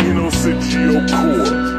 ENOSIGEO Core. ENOSIGEO Core.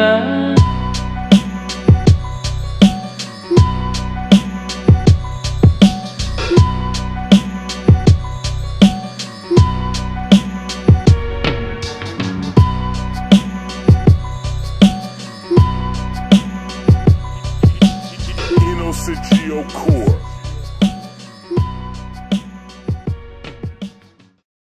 Core.